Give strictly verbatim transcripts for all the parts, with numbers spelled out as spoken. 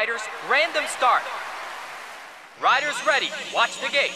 riders, random start. Riders ready, watch the gate.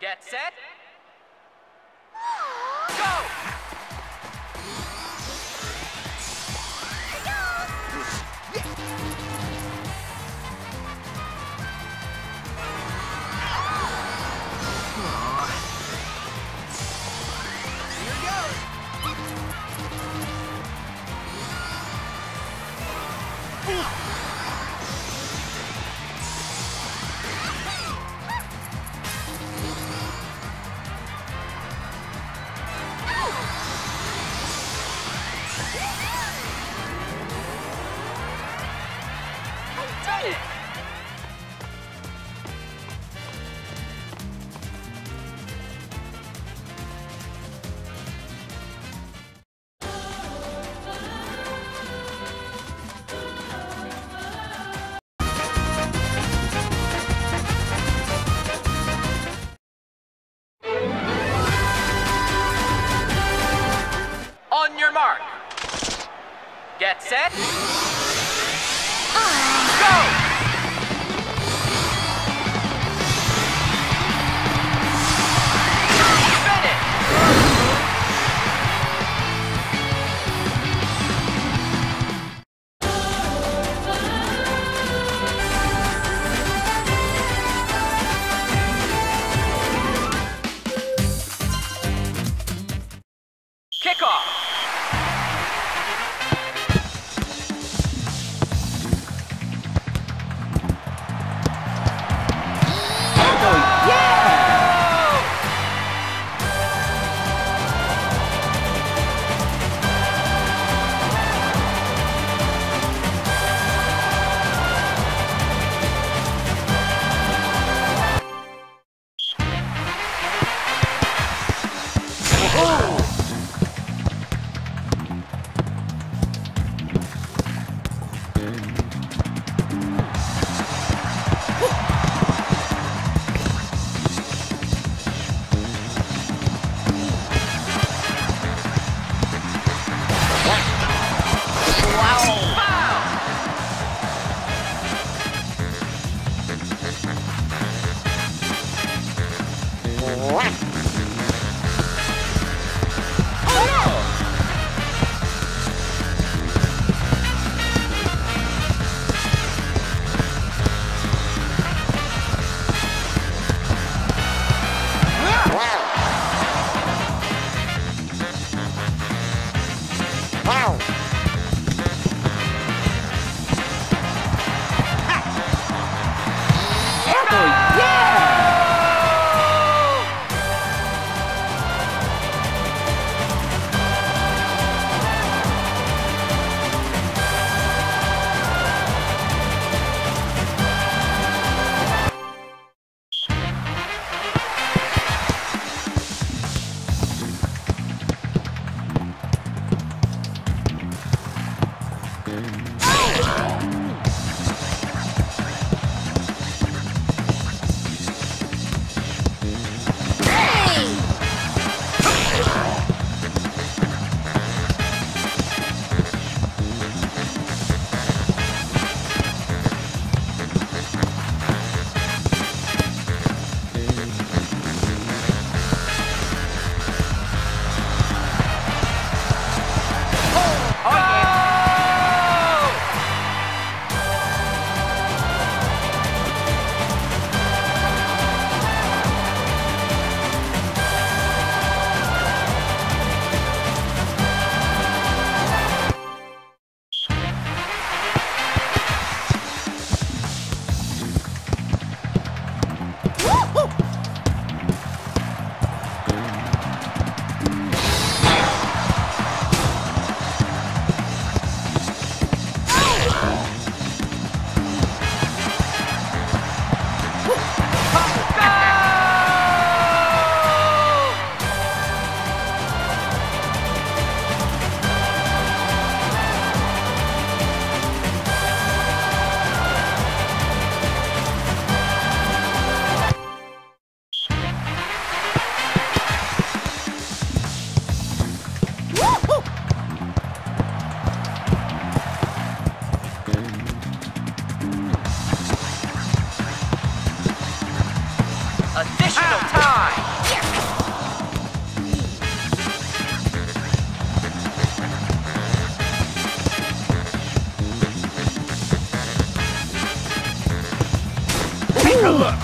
Get set, go! Get set, go! Additional time! Take a look!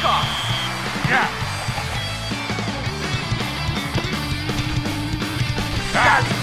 kickoff. Yeah. That's ah.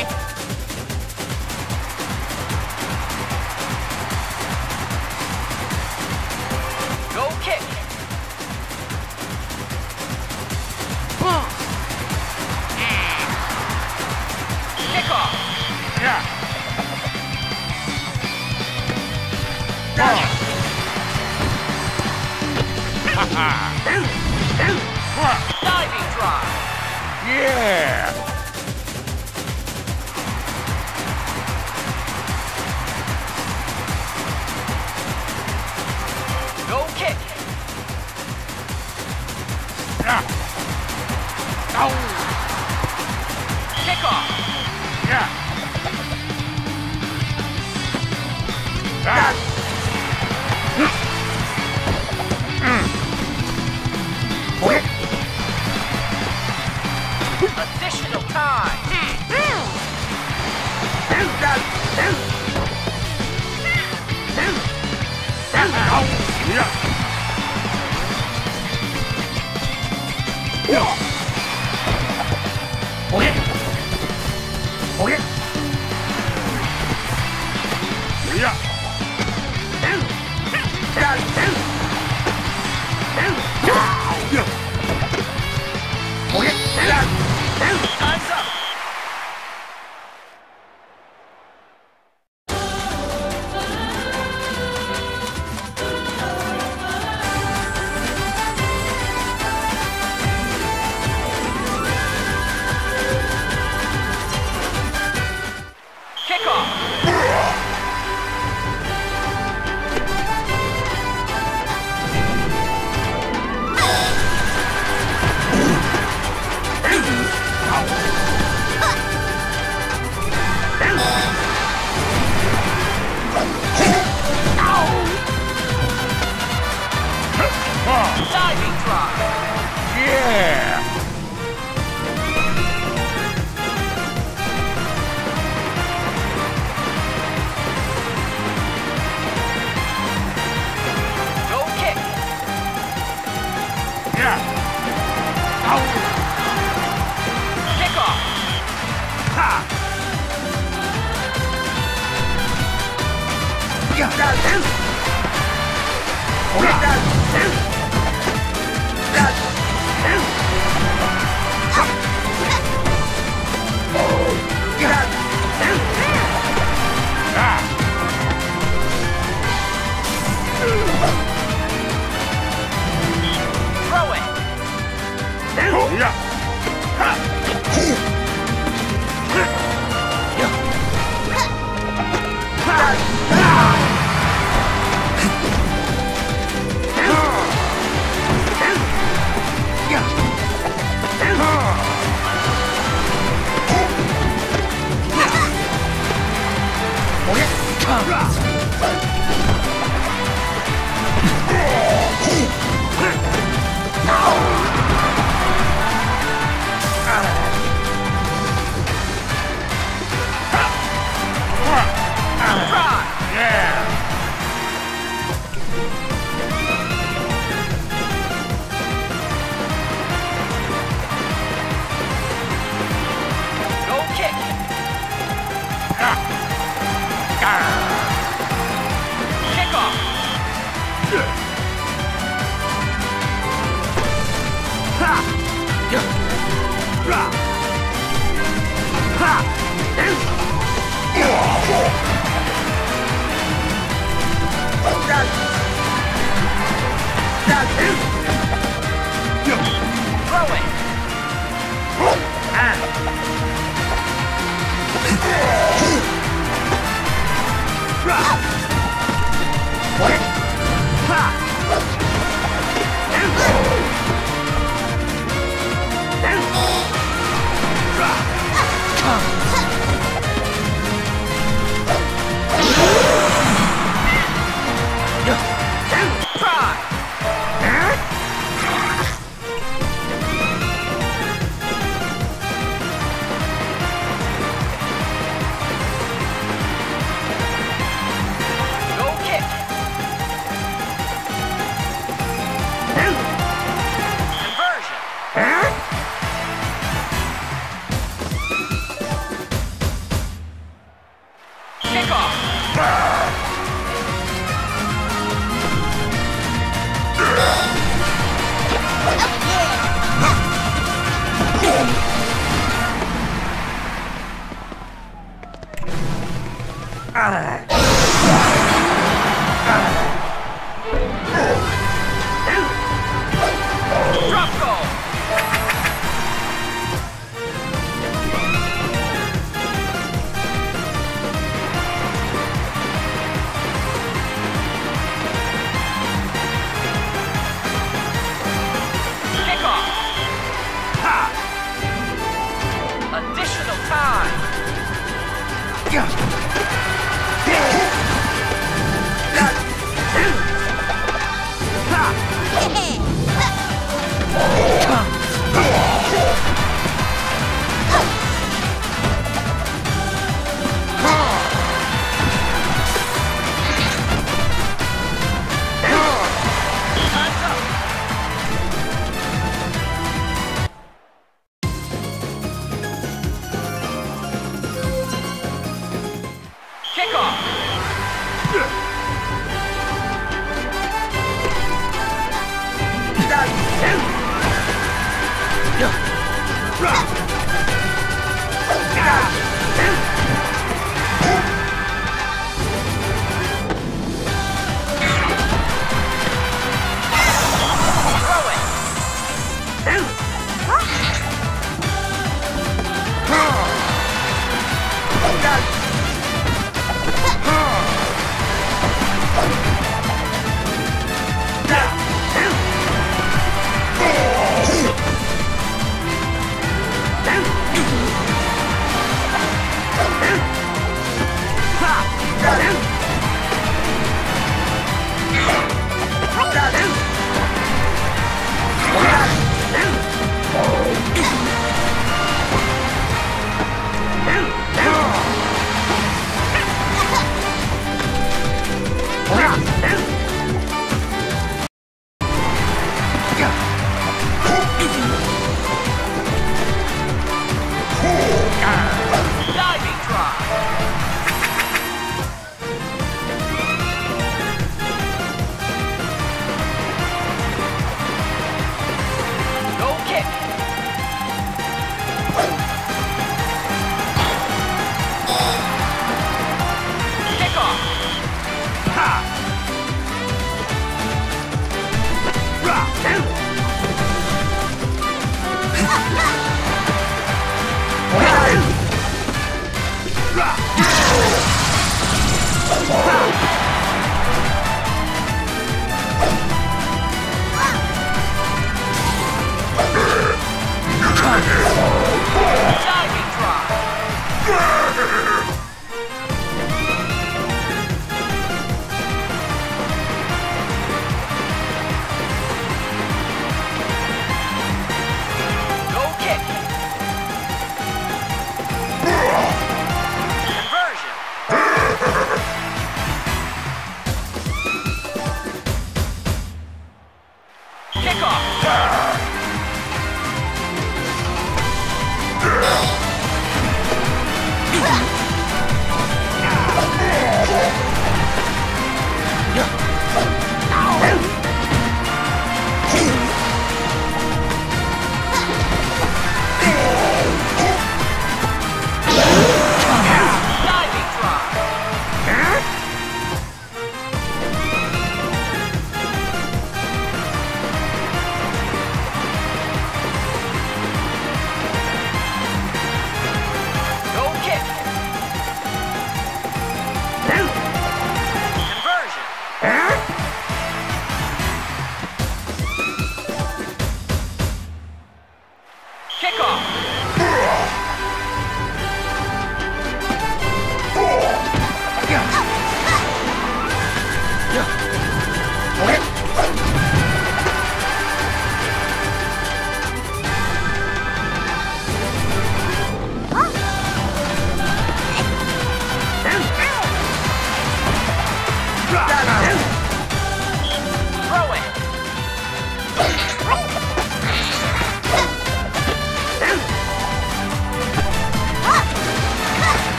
Go kick. Boom. And kick off. Yeah. Diving drive. Yeah! No kick! Yeah! Ow! Kick off! Yeah! Ah! Additional time. Time's up! Kick!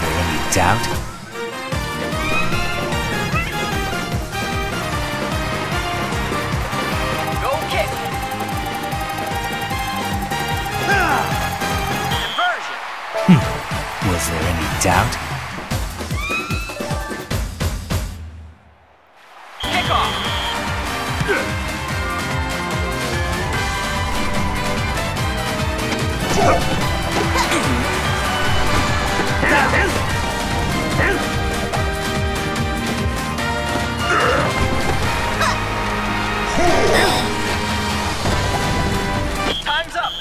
Is there any doubt? Is there any doubt? Kick off. Time's up.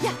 No.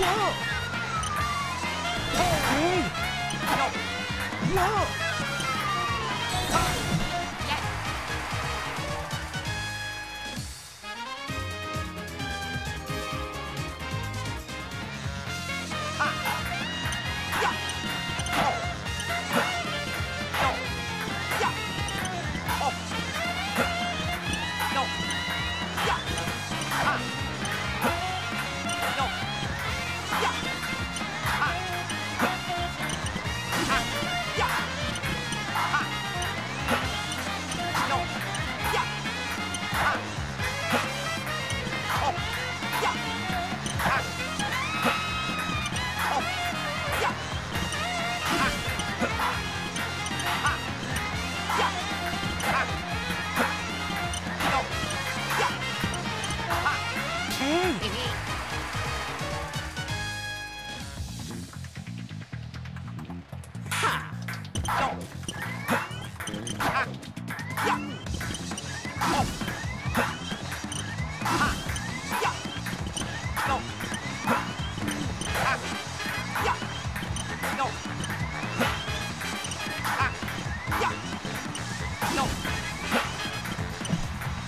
No! No! No!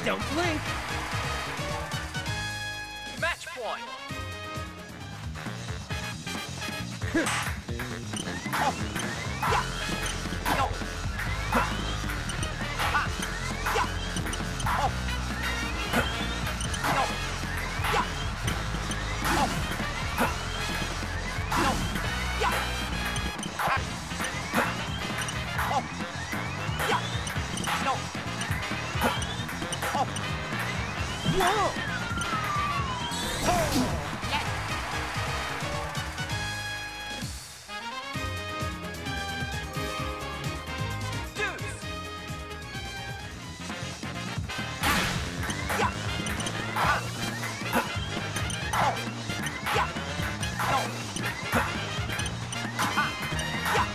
Don't blink. Match point. No! Oh. Yes. Deuce. Yeah. Ah. Oh. Yeah. No. Ah. Yeah.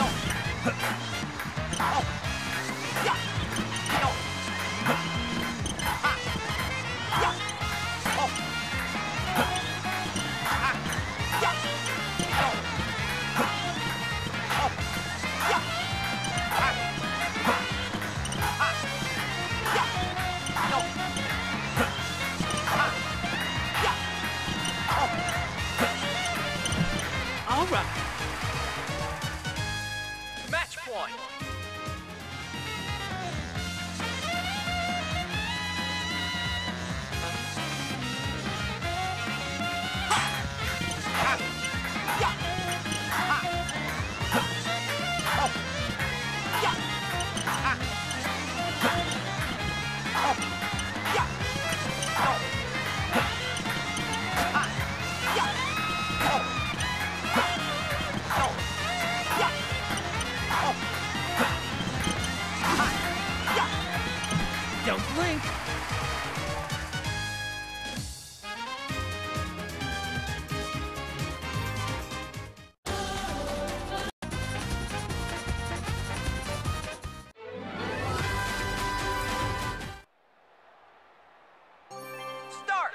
No. Oh. Yeah. Match point. Don't blink. Start.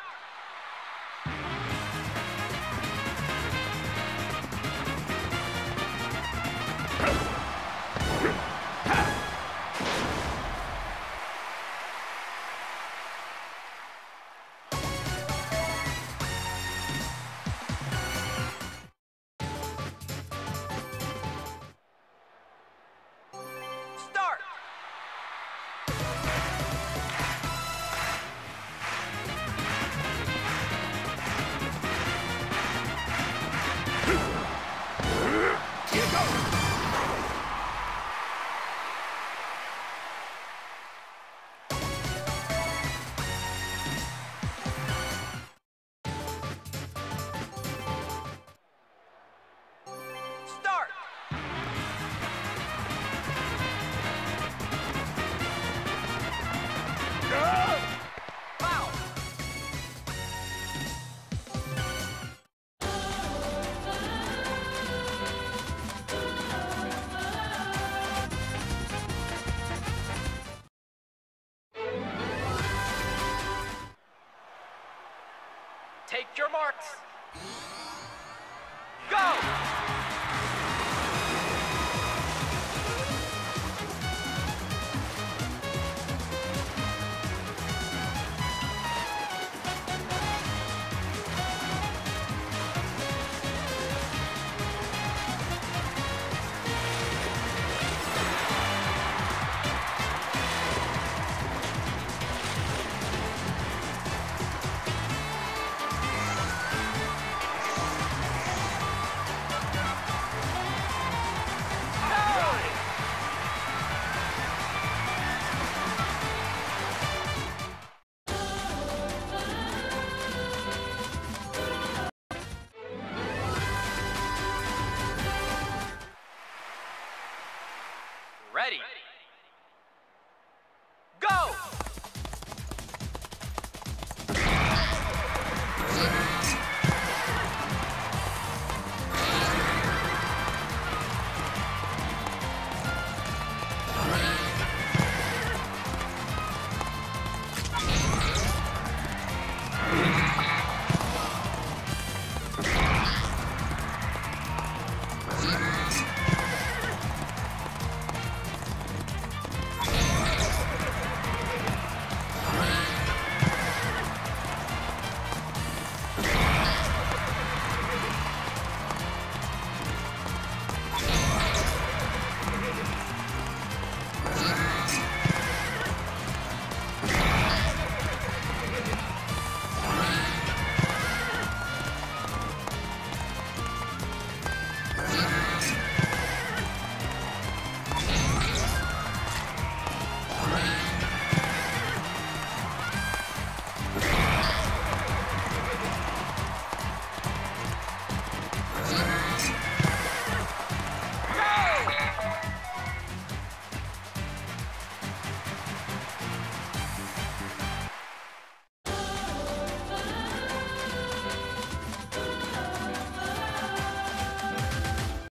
Take your marks. Go!